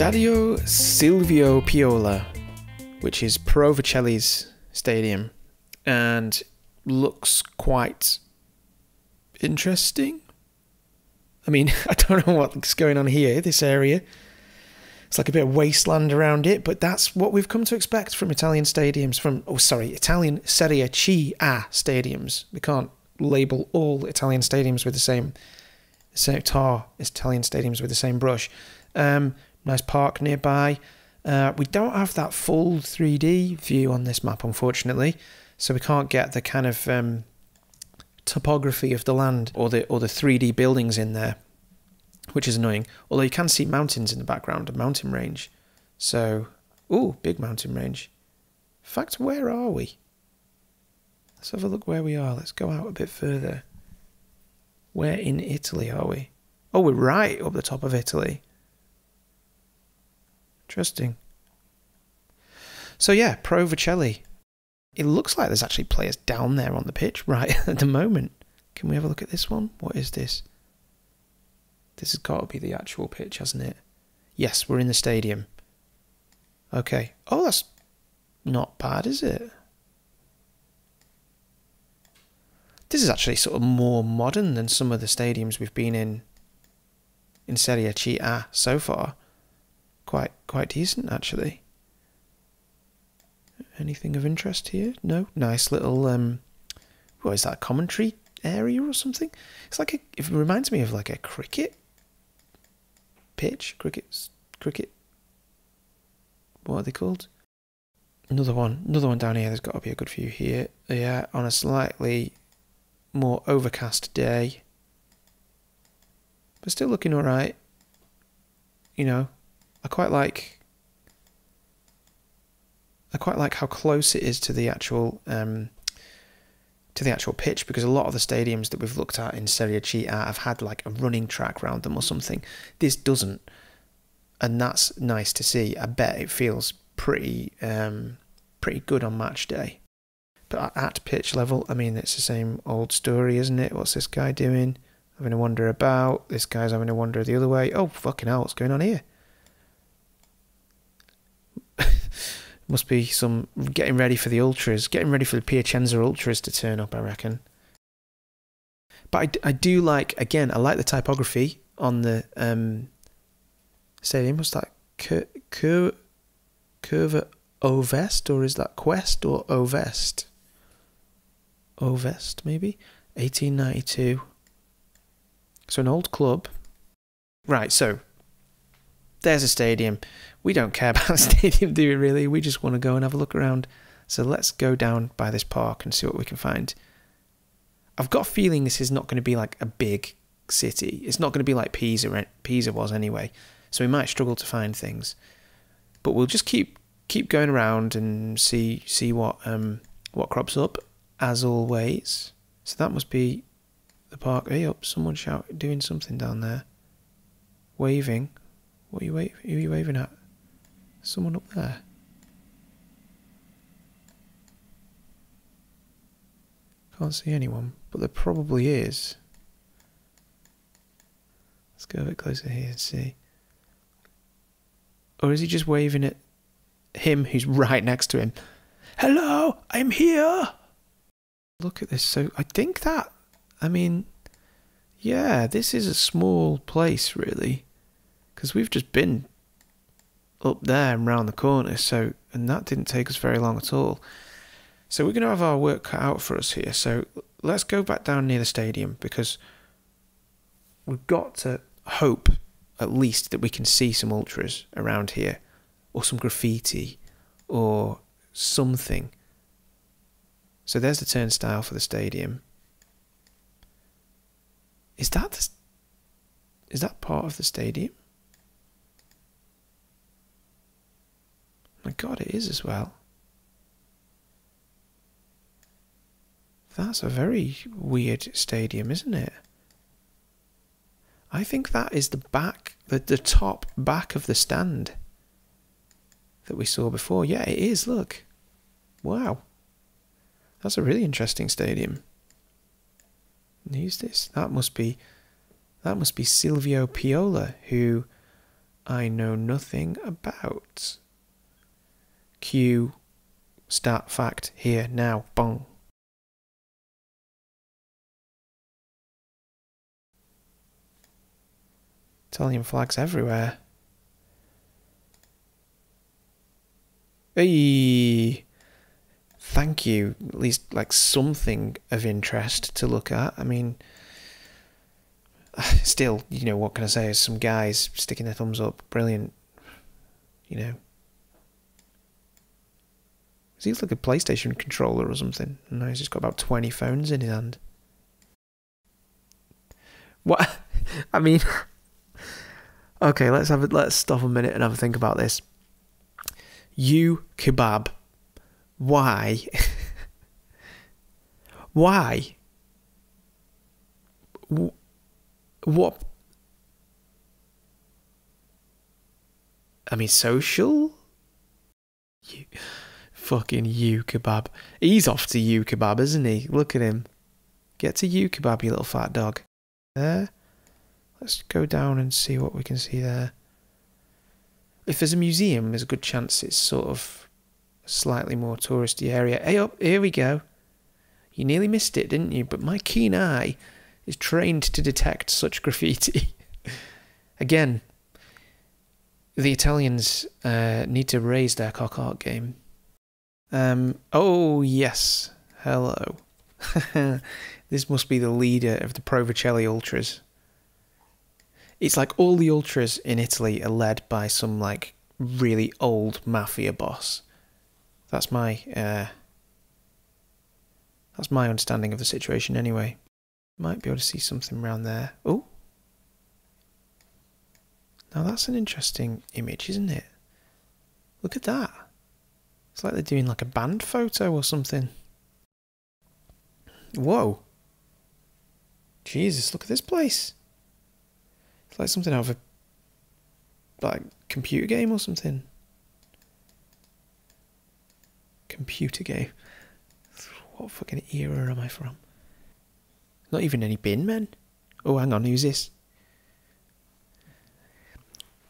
Stadio Silvio Piola, which is Pro Vercelli's stadium, and looks quite interesting. I mean, I don't know what's going on here, this area. It's like a bit of wasteland around it, but that's what we've come to expect from Italian stadiums, Italian Serie C stadiums. We can't label all Italian stadiums with the same brush. Nice park nearby. We don't have that full 3D view on this map, unfortunately, so we can't get the kind of topography of the land or the 3D buildings in there, which is annoying. Although you can see mountains in the background, a mountain range. So, ooh, big mountain range. In fact, where are we? Let's have a look where we are. Let's go out a bit further. Where in Italy are we? Oh, we're right up the top of Italy. Interesting. So yeah, Pro Vercelli. It looks like there's actually players down there on the pitch right at the moment. Can we have a look at this one? What is this? This has got to be the actual pitch, hasn't it? Yes, we're in the stadium. Okay. Oh, that's not bad, is it? This is actually sort of more modern than some of the stadiums we've been in Serie C so far. Quite decent, actually. Anything of interest here? No? Nice little, what is that, commentary area or something? It's like it reminds me of like a cricket pitch. Cricket, what are they called? Another one down here. There's got to be a good view here. Yeah, on a slightly more overcast day. But still looking all right. You know, I quite like how close it is to the actual pitch, because a lot of the stadiums that we've looked at in Serie C have had like a running track around them or something. This doesn't, and that's nice to see. I bet it feels pretty pretty good on match day. But at pitch level, I mean, it's the same old story, isn't it? What's this guy doing? Having a wander about. This guy's having a wander the other way. Oh, fucking hell, what's going on here? Must be some getting ready for the ultras, getting ready for the Piacenza ultras to turn up, I reckon. But I do like, again, I like the typography on the stadium. What's that? Curva Ovest, or is that Quest or Ovest? Ovest, maybe? 1892. So an old club. Right, so there's a stadium. We don't care about the stadium, do we really? We just want to go and have a look around. So let's go down by this park and see what we can find. I've got a feeling this is not going to be like a big city. It's not going to be like Pisa was anyway. So we might struggle to find things. But we'll just keep going around and see what crops up, as always. So that must be the park. Hey, up! Someone doing something down there, waving. What are you waving? Who are you waving at? Someone up there. Can't see anyone, but there probably is. Let's go a bit closer here and see. Or is he just waving at him who's right next to him? Hello, I'm here! Look at this. So I think that, I mean, yeah, this is a small place, really. Because we've just been up there and round the corner, so, and that didn't take us very long at all. So we're going to have our work cut out for us here. So let's go back down near the stadium, because we've got to hope at least that we can see some ultras around here, or some graffiti or something. So there's the turnstile for the stadium. Is that part of the stadium? My God, it is as well. That's a very weird stadium, isn't it? I think that is the back, the top back of the stand that we saw before. Yeah, it is, look. Wow. That's a really interesting stadium. Who's this? That must be Silvio Piola, who I know nothing about. Cue start fact here now. Bong. Italian flags everywhere. Hey, thank you. At least like something of interest to look at. I mean, still, you know, what can I say? Some guys sticking their thumbs up. Brilliant. You know. Seems like a PlayStation controller or something. No, he's just got about 20 phones in his hand. What? I mean... Okay, let's stop a minute and have a think about this. You Kebab. Why? Why? What? I mean, social? You, fucking You Kebab. He's off to You Kebab, isn't he? Look at him. Get to You Kebab, you little fat dog. There. Let's go down and see what we can see there. If there's a museum, there's a good chance it's sort of a slightly more touristy area. Hey up, here we go. You nearly missed it, didn't you? But my keen eye is trained to detect such graffiti. Again, the Italians need to raise their cock art game. Oh yes, hello. This must be the leader of the Pro Vercelli ultras. It's like all the ultras in Italy are led by some, like, really old mafia boss. That's my understanding of the situation anyway. Might be able to see something around there. Oh! Now that's an interesting image, isn't it? Look at that. It's like they're doing, like, a band photo or something. Whoa! Jesus, look at this place! It's like something out of a like computer game or something. Computer game. What fucking era am I from? Not even any bin men. Oh, hang on, who's this?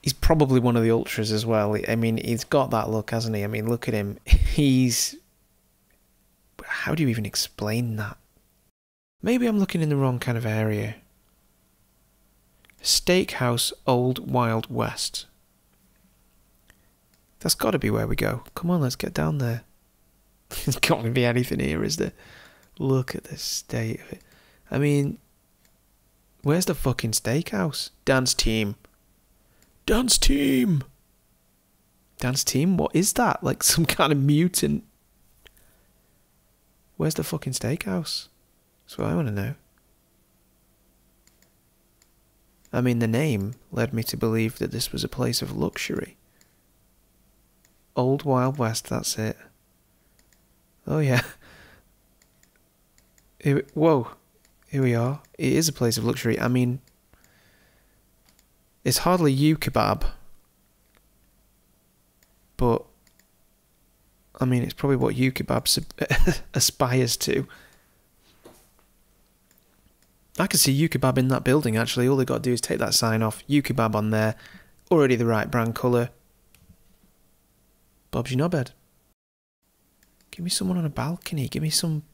He's probably one of the ultras as well. I mean, he's got that look, hasn't he? I mean, look at him. He's... How do you even explain that? Maybe I'm looking in the wrong kind of area. Steakhouse Old Wild West. That's got to be where we go. Come on, let's get down there. There's got to be anything here, is there? Look at the state of it. I mean, where's the fucking steakhouse? Dance team. Dance team! Dance team? What is that? Like some kind of mutant. Where's the fucking steakhouse? That's what I want to know. I mean, the name led me to believe that this was a place of luxury. Old Wild West, that's it. Oh, yeah. Whoa. Here we are. It is a place of luxury. I mean, it's hardly You Kebab. But, I mean, it's probably what You Kebab aspires to. I could see You Kebab in that building, actually. All they've got to do is take that sign off. You Kebab on there. Already the right brand colour. Bob's your knobhead. Give me someone on a balcony. Give me some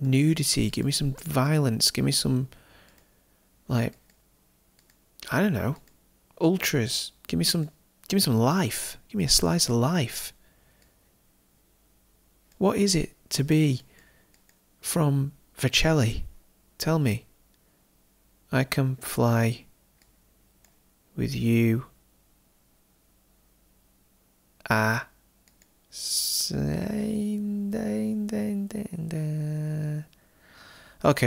nudity. Give me some violence. Give me some, like, I don't know, ultras. Give me some life. Give me a slice of life. What is it to be from Vercelli? Tell me, I can fly with you. Ah, okay.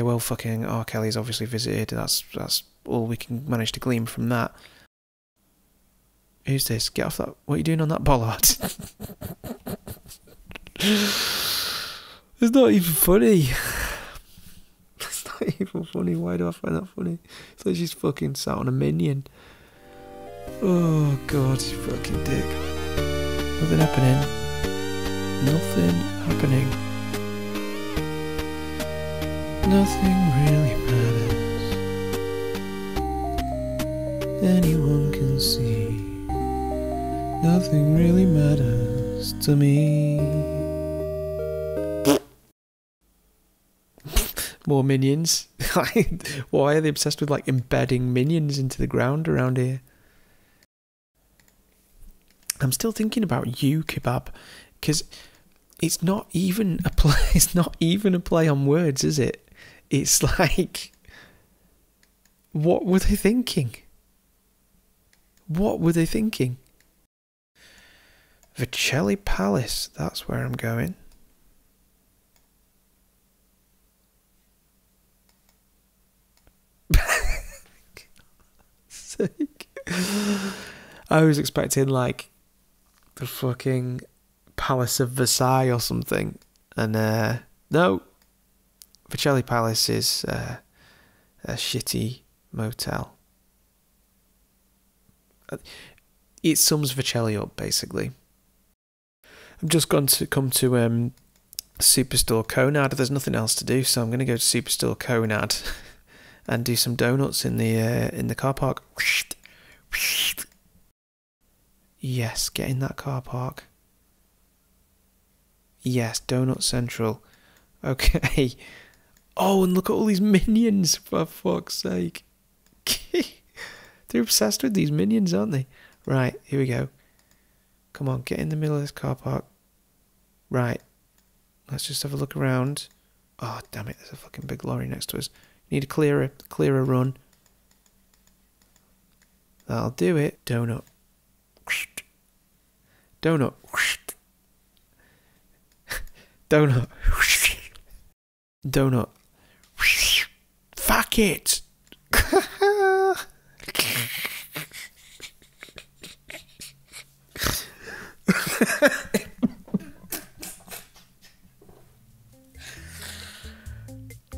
Well, fucking R. Kelly's obviously visited. That's all we can manage to glean from that. Who's this? Get off that! What are you doing on that bollard? It's not even funny. Even funny, why do I find that funny? It's like she's fucking sat on a minion. Oh god, you fucking dick. Nothing happening. Nothing happening. Nothing really matters. Anyone can see. Nothing really matters to me. More minions. Why are they obsessed with like embedding minions into the ground around here? I'm still thinking about You Kebab, because it's not even a play. It's not even a play on words, is it? It's like, what were they thinking? What were they thinking? Vercelli Palace. That's where I'm going. Sake. I was expecting like the fucking Palace of Versailles or something, and no, Vercelli Palace is a shitty motel. It sums Vercelli up basically. I'm just going to come to Superstore Conad. There's nothing else to do, so I'm going to go to Superstore Conad and do some donuts in the car park. Yes, get in that car park. Yes, Donut Central. Okay. Oh, and look at all these minions, for fuck's sake. They're obsessed with these minions, aren't they? Right, here we go. Come on, get in the middle of this car park. Right. Let's just have a look around. Oh, damn it, there's a fucking big lorry next to us. Need a clearer run. That'll do it. Donut. Donut. Donut. Donut. Fuck it!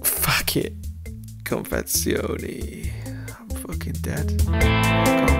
Fuck it. Confezioni. I'm fucking dead.